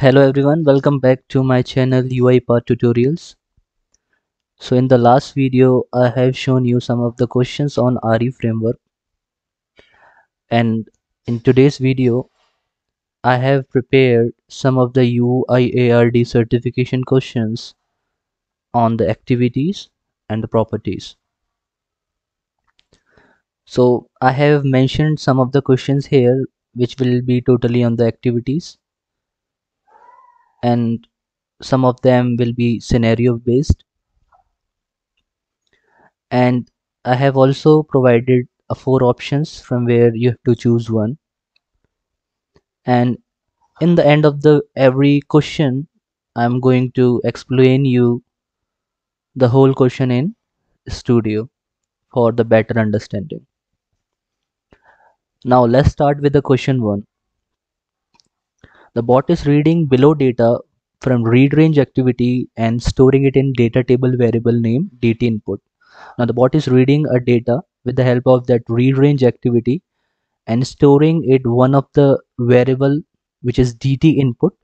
Hello everyone, welcome back to my channel UiPathTutorials. So in the last video I have shown you some of the questions on RE framework, and in today's video I have prepared some of the UIARD certification questions on the activities and the properties. So I have mentioned some of the questions here which will be totally on the activities, and some of them will be scenario based, and I have also provided 4 options from where you have to choose one. And in the end of every question I'm going to explain you the whole question in Studio for the better understanding. Now let's start with the question 1. The bot is reading below data from read range activity and storing it in data table variable name DT input. Now the bot is reading a data with the help of that read range activity and storing it one of the variable which is DT input.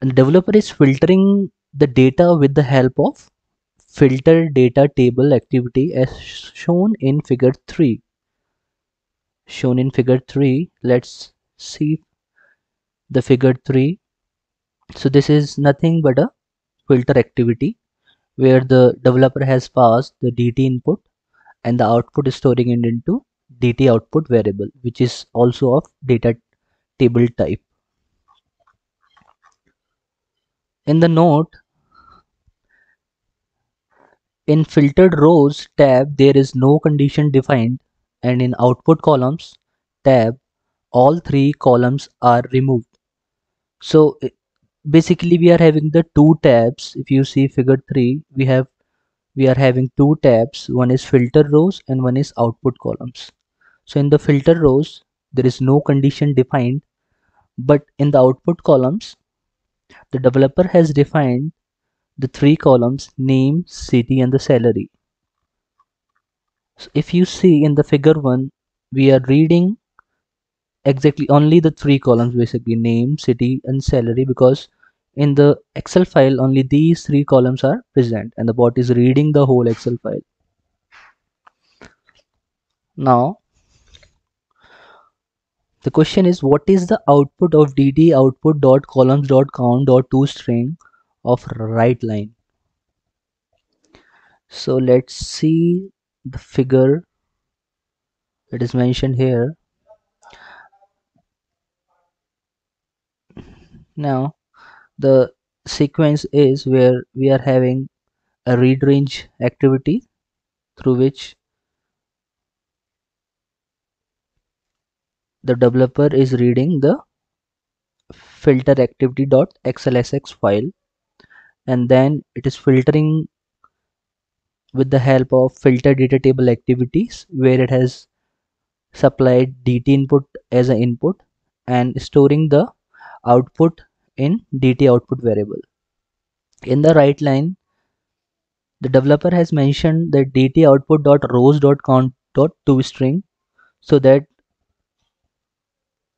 And the developer is filtering the data with the help of filter data table activity as shown in figure 3. Let's see the figure 3. So this is nothing but a filter activity where the developer has passed the DT input and the output is storing it into DT output variable, which is also of data table type. In the note, in filtered rows tab there is no condition defined, and in output columns tab all 3 columns are removed. So basically we are having the 2 tabs. If you see figure 3, we are having 2 tabs. One is filter rows and one is output columns. So in the filter rows there is no condition defined, but in the output columns the developer has defined the 3 columns: name, city and the salary. So if you see in the figure 1, we are reading exactly only the 3 columns, basically name, city and salary, because in the Excel file only these 3 columns are present and the bot is reading the whole Excel file. Now the question is, what is the output of DT output dot columns dot count dot toString of right line? So let's see the figure that is mentioned here. Now the sequence is where we are having a read range activity through which the developer is reading the filter activity.xlsx file, and then it is filtering with the help of filter data table activities where it has supplied DT input as an input and storing the output in DT output variable. In the right line, the developer has mentioned that DT output dot rows dot count dot toString so that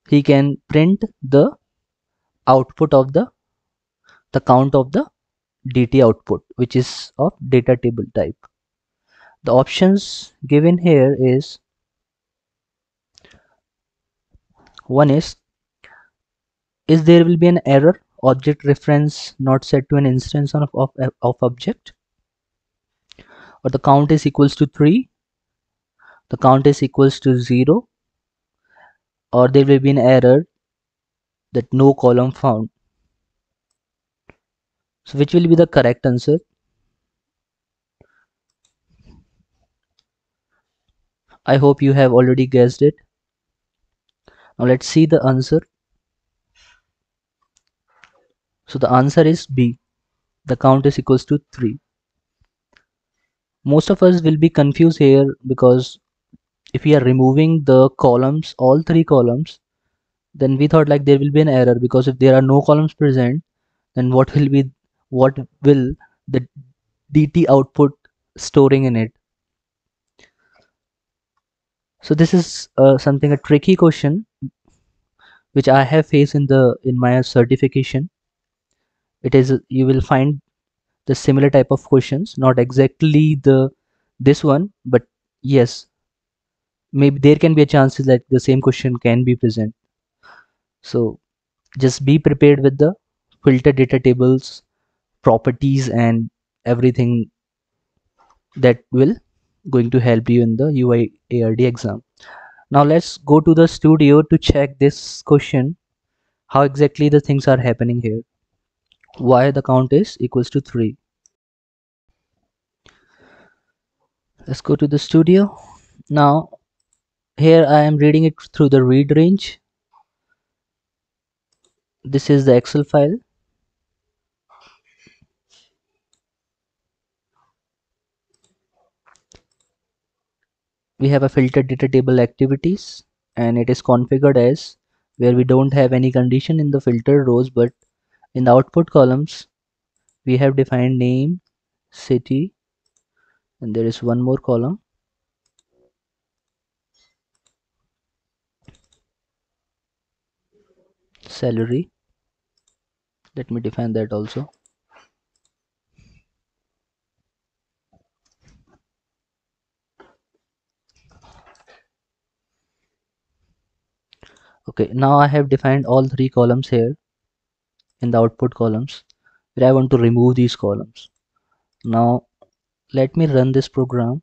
he can print the output of the count of the DT output, which is of data table type. The options given here is, one is if there will be an error, object reference not set to an instance of object, or the count is equals to 3, the count is equals to 0, or there will be an error that no column found. So which will be the correct answer? I hope you have already guessed it. Now let's see the answer. So the answer is B. The count is equals to 3. Most of us will be confused here, because if we are removing the columns, all 3 columns, then we thought like there will be an error, because if there are no columns present, then what will the DT output storing in it? So this is something a tricky question which I have faced in my certification. It is, you will find the similar type of questions, not exactly this one, but yes, maybe there can be a chance that the same question can be present. So just be prepared with the filter data tables, properties and everything that will going to help you in the UiARD exam. Now let's go to the studio to check this question, how exactly the things are happening here. Why the count is equals to 3. Let's go to the studio. Now here I am reading it through the read range. This is the Excel file. We have a filter data table activities and it is configured as where we don't have any condition in the filter rows, but in the output columns we have defined name, city, and there is one more column. Salary. Let me define that also. Okay, now I have defined all three columns here in the output columns, where I want to remove these columns. Now let me run this program.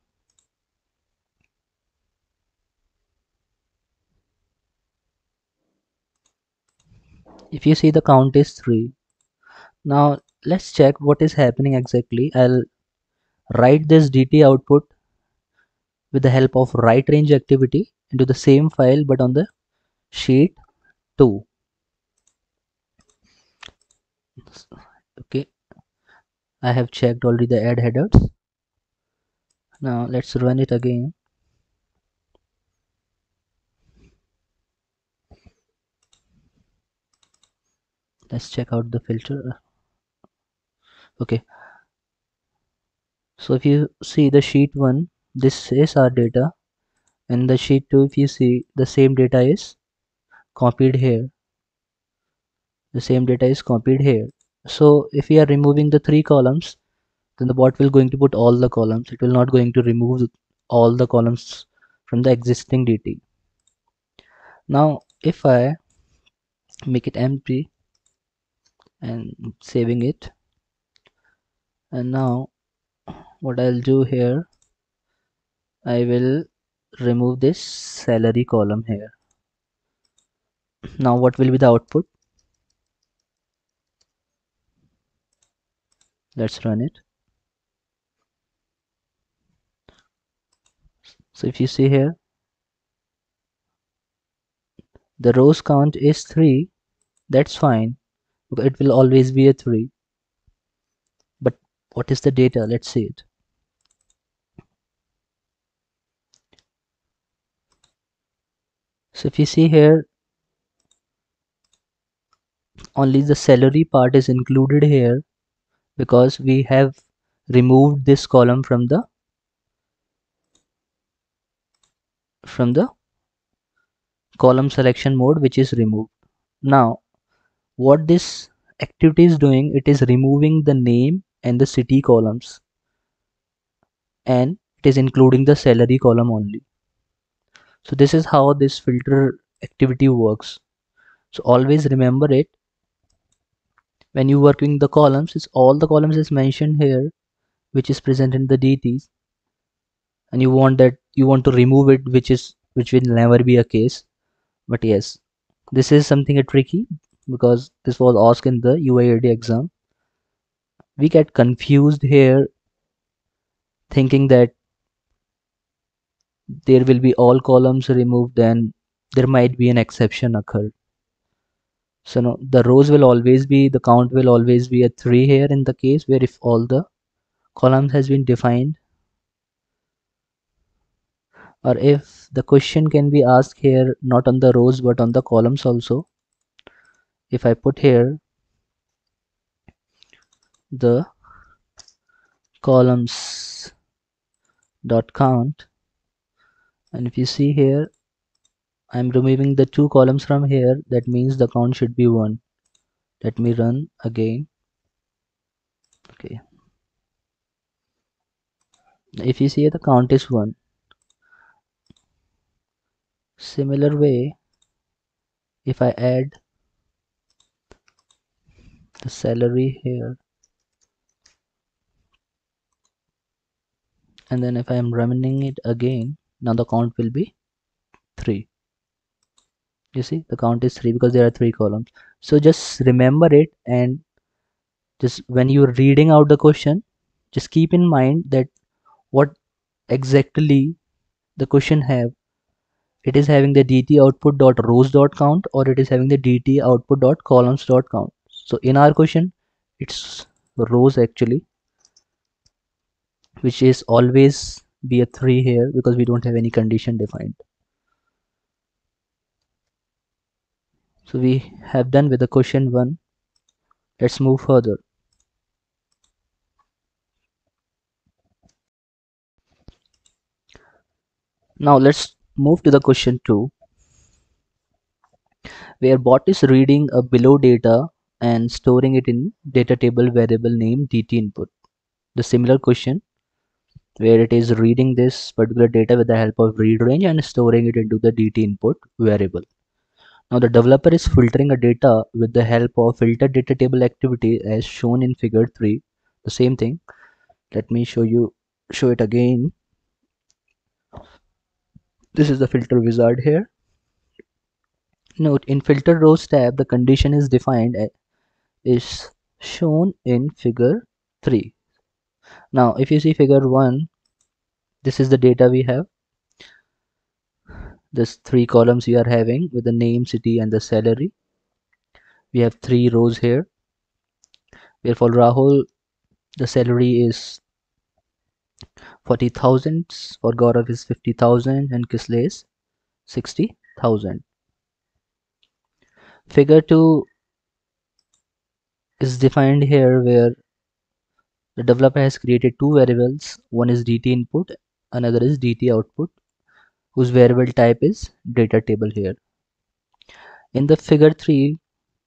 If you see, the count is 3. Now let's check what is happening exactly. I'll write this DT output with the help of write range activity into the same file but on the sheet 2. Okay, I have checked already the add headers. Now let's run it again. Let's check out the filter. Okay, so if you see the sheet 1, this is our data, and the sheet 2, if you see, the same data is copied here. The same data is copied here. So if we are removing the 3 columns, then the bot will going to put all the columns. It will not going to remove all the columns from the existing DT. Now if I make it empty and saving it, and now what I'll do here, I will remove this salary column here. Now what will be the output? Let's run it. So if you see here, the rows count is 3. That's fine, it will always be a 3. But what is the data? Let's see it. So if you see here, only the salary part is included here, because we have removed this column from the column selection mode, which is removed. Now what this activity is doing, it is removing the name and the city columns, and it is including the salary column only. So this is how this filter activity works. So always remember it. When you working the columns, it's all the columns is mentioned here, which is present in the DTs, and you want that you want to remove it, which will never be a case. But yes, this is something tricky, because this was asked in the UiARD exam. We get confused here, thinking that there will be all columns removed, and there might be an exception occurred. So no, the rows will always be, the count will always be a 3 here, in the case where if all the columns has been defined, or if the question can be asked here not on the rows but on the columns also. If I put here the columns dot count, and if you see here, I'm removing the two columns from here. That means the count should be 1. Let me run again. Okay. If you see, the count is 1. Similar way, if I add the salary here, and then if I am running it again, now the count will be 3. You see, the count is 3 because there are 3 columns. So just remember it, and just when you're reading out the question, just keep in mind that what exactly the question have. It is having the DT output dot rows dot count, or it is having the DT output dot columns dot count. So in our question, it's rows actually, which is always be a 3 here because we don't have any condition defined. So we have done with the question 1. Let's move further. Now let's move to the question 2, where bot is reading a below data and storing it in data table variable named DT input. The similar question where it is reading this particular data with the help of read range and storing it into the DT input variable. Now the developer is filtering a data with the help of filter data table activity as shown in figure 3. The same thing. Let me show it again. This is the filter wizard here. Note, in filter rows tab, the condition is defined is shown in figure 3. Now if you see figure 1, this is the data we have. This 3 columns we are having with the name, city and the salary. We have 3 rows here, where for Rahul the salary is 40,000, for Gaurav is 50,000 and Kisle is 60,000. Figure 2 is defined here, where the developer has created 2 variables. One is DT input, another is DT output, whose variable type is data table here. In the figure 3,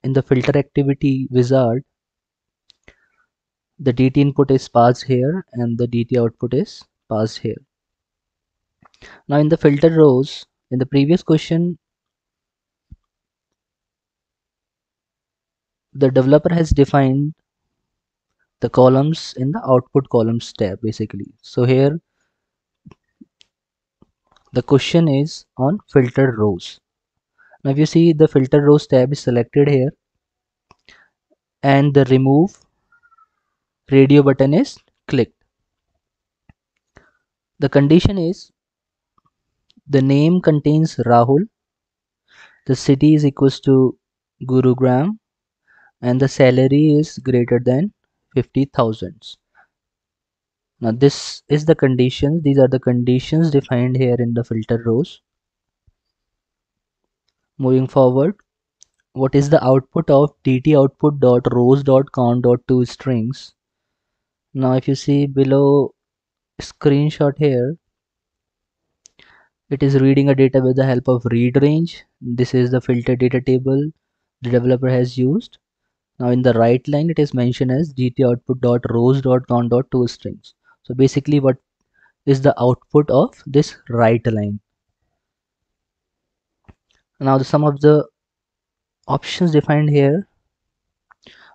in the filter activity wizard, the DT input is passed here and the DT output is passed here. Now in the filter rows, in the previous question, the developer has defined the columns in the output columns tab basically. So here the question is on filter rows. Now if you see, the filter rows tab is selected here and the remove radio button is clicked. The condition is the name contains Rahul, the city is equals to Gurugram, and the salary is greater than 50,000. Now this is the conditions. These are the conditions defined here in the filter rows. Moving forward, what is the output of DT output dot rows dot count dot two strings? Now if you see below screenshot here, it is reading a data with the help of read range. This is the filter data table the developer has used. Now in the right line, it is mentioned as DT output dot rows dot count dot two strings. So basically, what is the output of this right line? Now some of the options defined here.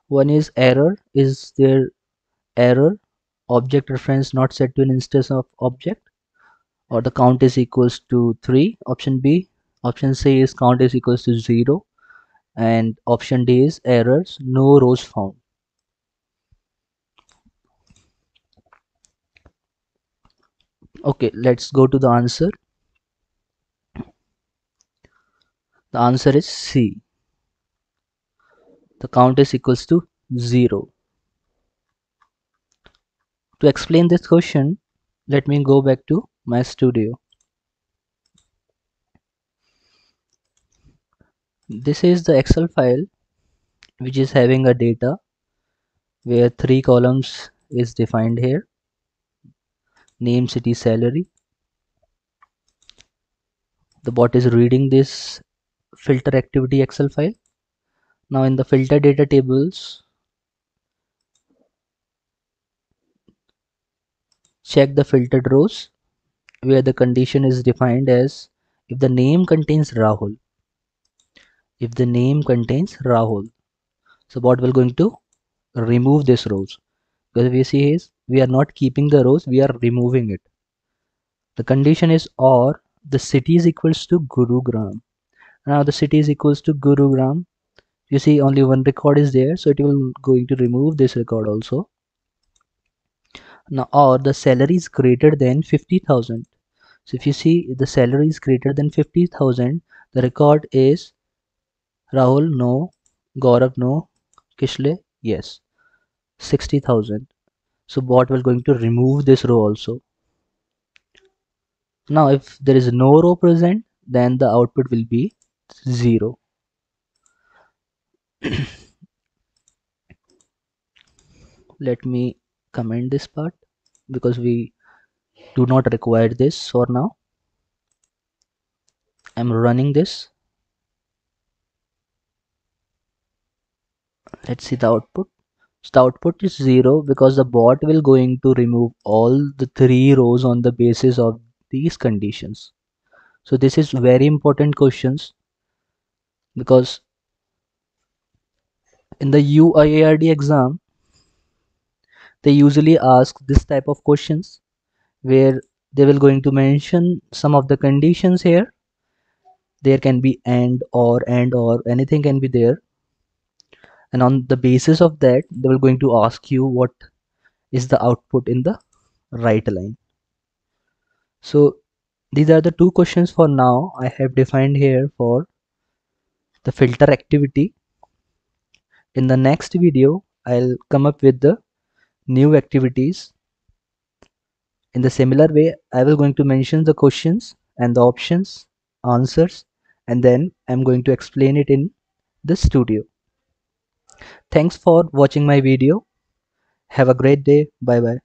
One is error. Is there error? Object reference not set to an instance of object, or the count is equals to 3, option B. Option C is count is equals to 0, and option D is errors, no rows found. Okay, let's go to the answer. The answer is C. The count is equals to 0. To explain this question, let me go back to my studio. This is the Excel file which is having a data where 3 columns is defined here: name, city, salary. the bot is reading this filter activity Excel file. Now in the filter data tables, check the filtered rows where the condition is defined as if the name contains Rahul. If the name contains Rahul, so bot will going to remove this rows, because we see is we are not keeping the rows, we are removing it. The condition is or the city is equals to Gurugram. Now the city is equals to Gurugram. You see only one record is there, so it will going to remove this record also. Now or the salary is greater than 50,000. So if you see the salary is greater than 50,000, the record is Rahul no, Gaurav no, Kishle yes, 60,000. So bot will going to remove this row also. Now if there is no row present, then the output will be 0. Let me comment this part because we do not require this for now. I'm running this. Let's see the output. So the output is 0 because the bot will going to remove all the 3 rows on the basis of these conditions. So this is very important questions, because in the UiARD exam they usually ask this type of questions where they will going to mention some of the conditions. Here there can be and or anything can be there, and on the basis of that they will going to ask you what is the output in the right line. So these are the two questions for now I have defined here for the filter activity. In the next video I'll come up with the new activities. In the similar way I will going to mention the questions and the options, answers, and then I'm going to explain it in the studio. Thanks for watching my video. Have a great day. Bye bye.